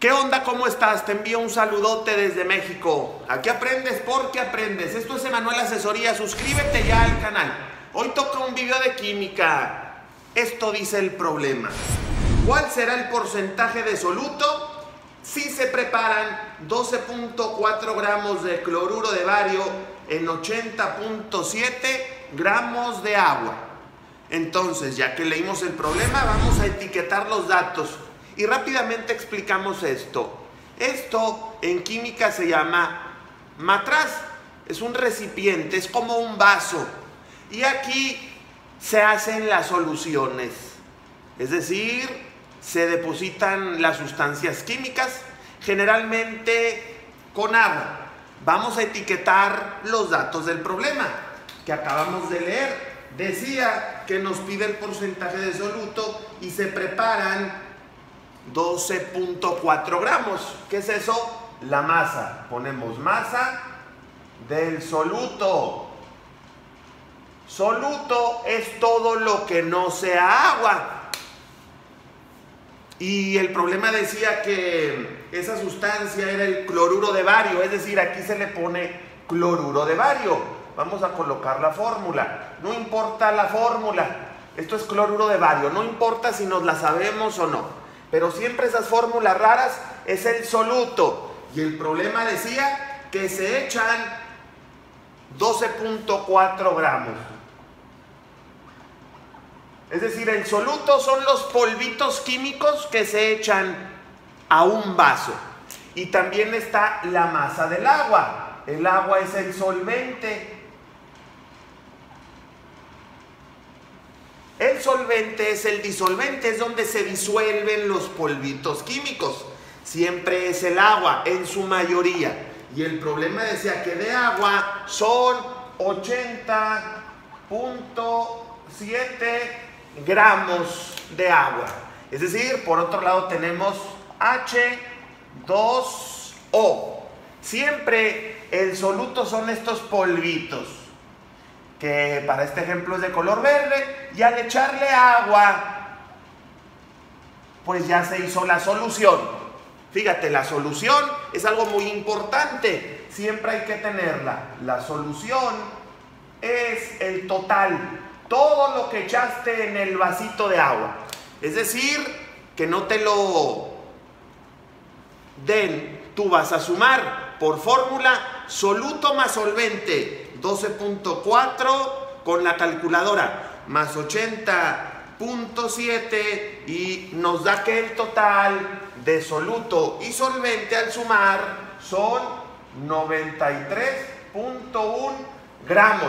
¿Qué onda? ¿Cómo estás? Te envío un saludote desde México. Aquí aprendes porque aprendes. Esto es Emmanuel Asesoría. Suscríbete ya al canal. Hoy toca un video de química. Esto dice el problema. ¿Cuál será el porcentaje de soluto si se preparan 12.4 gramos de cloruro de bario en 80.7 gramos de agua? Entonces, ya que leímos el problema, vamos a etiquetar los datos. Y rápidamente explicamos esto. Esto en química se llama matraz. Es un recipiente, es como un vaso. Y aquí se hacen las soluciones. Es decir, se depositan las sustancias químicas, generalmente con agua. Vamos a etiquetar los datos del problema que acabamos de leer. Decía que nos pide el porcentaje de soluto y se preparan 12.4 gramos. ¿Qué es eso? La masa. Ponemos masa del soluto. Soluto es todo lo que no sea agua. Y el problema decía que esa sustancia era el cloruro de bario. Es decir, aquí se le pone cloruro de bario. Vamos a colocar la fórmula. No importa la fórmula. Esto es cloruro de bario. No importa si nos la sabemos o no. Pero siempre esas fórmulas raras es el soluto. Y el problema decía que se echan 12.4 gramos. Es decir, el soluto son los polvitos químicos que se echan a un vaso. Y también está la masa del agua. El agua es el solvente. El solvente es el disolvente, es donde se disuelven los polvitos químicos. Siempre es el agua, en su mayoría. Y el problema decía que de agua son 80.7 gramos de agua. Es decir, por otro lado tenemos H2O. Siempre el soluto son estos polvitos, que para este ejemplo es de color verde, y al echarle agua, pues ya se hizo la solución. Fíjate, la solución es algo muy importante, siempre hay que tenerla. La solución es el total, todo lo que echaste en el vasito de agua. Es decir, que no te lo den, tú vas a sumar por fórmula soluto más solvente. 12.4 con la calculadora más 80.7 y nos da que el total de soluto y solvente al sumar son 93.1 gramos.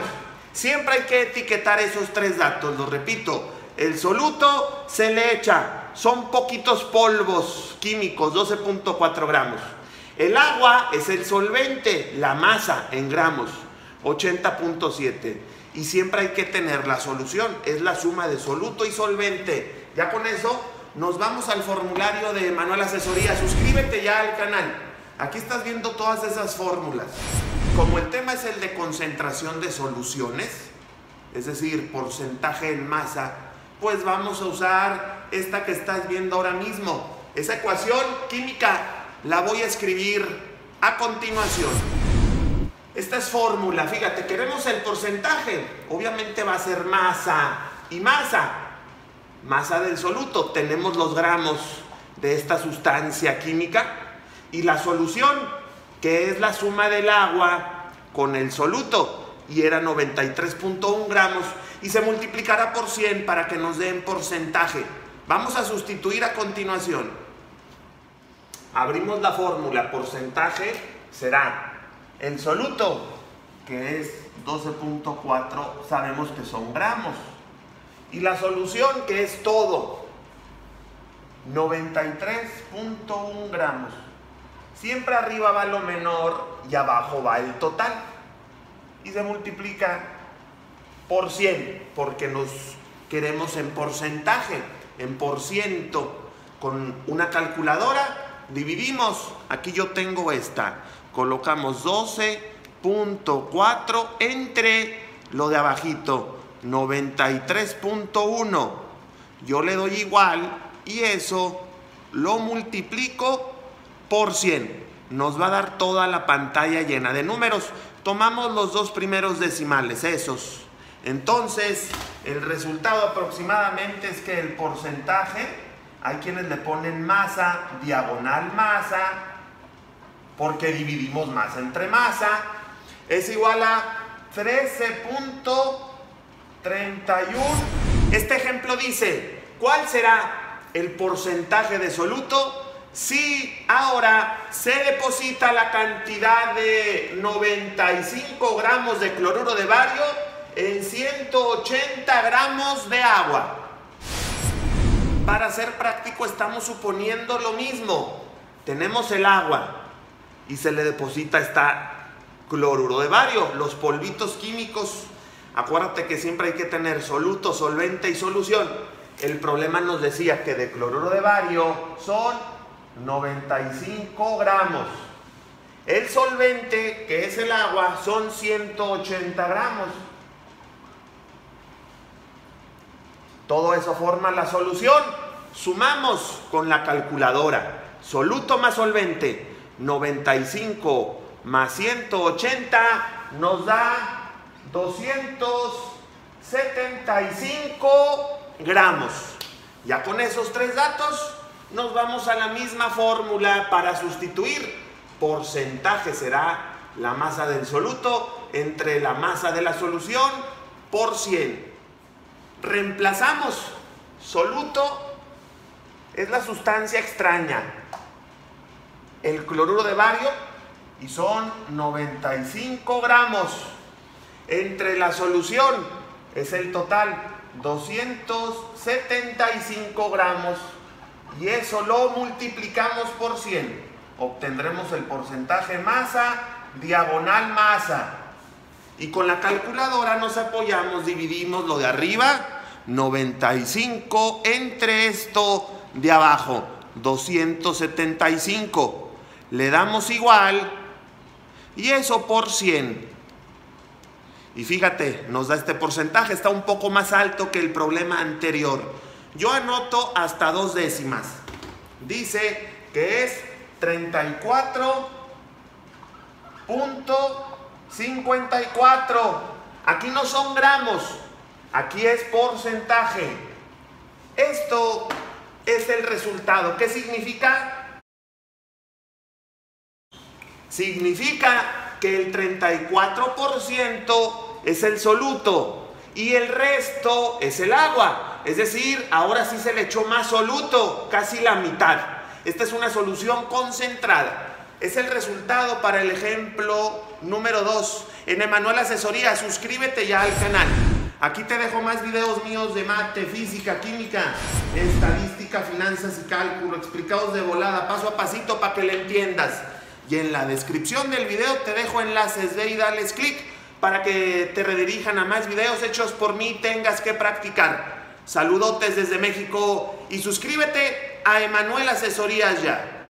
Siempre hay que etiquetar esos tres datos, lo repito. El soluto se le echa, son poquitos polvos químicos, 12.4 gramos. El agua es el solvente, la masa en gramos. 80.7 y siempre hay que tener la solución, es la suma de soluto y solvente. Ya con eso nos vamos al formulario de Emmanuel Asesoría. Suscríbete ya al canal. Aquí estás viendo todas esas fórmulas. Como el tema es el de concentración de soluciones, es decir, porcentaje en masa, pues vamos a usar esta que estás viendo ahora mismo. Esa ecuación química la voy a escribir a continuación. Esta es fórmula, fíjate, queremos el porcentaje, obviamente va a ser masa y masa, masa del soluto, tenemos los gramos de esta sustancia química y la solución, que es la suma del agua con el soluto, y era 93.1 gramos, y se multiplicará por 100 para que nos den porcentaje. Vamos a sustituir a continuación. Abrimos la fórmula, porcentaje será el soluto, que es 12.4, sabemos que son gramos. Y la solución, que es todo, 93.1 gramos. Siempre arriba va lo menor y abajo va el total. Y se multiplica por 100, porque nos queremos en porcentaje, en por ciento. Con una calculadora dividimos, aquí yo tengo esta. Colocamos 12.4 entre lo de abajito, 93.1. Yo le doy igual y eso lo multiplico por 100. Nos va a dar toda la pantalla llena de números. Tomamos los dos primeros decimales, esos. Entonces, el resultado aproximadamente es que el porcentaje, hay quienes le ponen masa, diagonal masa, porque dividimos masa entre masa, es igual a 13.31. Este ejemplo dice, ¿cuál será el porcentaje de soluto si ahora se deposita la cantidad de 95 gramos de cloruro de bario en 180 gramos de agua? Para ser práctico estamos suponiendo lo mismo. Tenemos el agua y se le deposita esta cloruro de bario, los polvitos químicos. Acuérdate que siempre hay que tener soluto, solvente y solución. El problema nos decía que de cloruro de bario son 95 gramos. El solvente, que es el agua, son 180 gramos. Todo eso forma la solución. Sumamos con la calculadora. Soluto más solvente. 95 más 180 nos da 275 gramos. Ya con esos tres datos nos vamos a la misma fórmula para sustituir. Porcentaje será la masa del soluto entre la masa de la solución por 100. Reemplazamos. Soluto es la sustancia extraña, el cloruro de bario, y son 95 gramos. Entre la solución es el total, 275 gramos. Y eso lo multiplicamos por 100. Obtendremos el porcentaje masa, diagonal masa. Y con la calculadora nos apoyamos, dividimos lo de arriba, 95, entre esto de abajo, 275. Le damos igual, y eso por 100. Y fíjate, nos da este porcentaje, está un poco más alto que el problema anterior. Yo anoto hasta dos décimas. Dice que es 34.54. Aquí no son gramos, aquí es porcentaje. Esto es el resultado. ¿Qué significa? Significa que el 34% es el soluto y el resto es el agua. Es decir, ahora sí se le echó más soluto, casi la mitad. Esta es una solución concentrada. Es el resultado para el ejemplo número 2. En Emmanuel Asesoría, suscríbete ya al canal. Aquí te dejo más videos míos de mate, física, química, estadística, finanzas y cálculo, explicados de volada, paso a pasito para que le entiendas. Y en la descripción del video te dejo enlaces, ve y dales clic para que te redirijan a más videos hechos por mí, tengas que practicar. Saludotes desde México y suscríbete a Emmanuel Asesorías ya.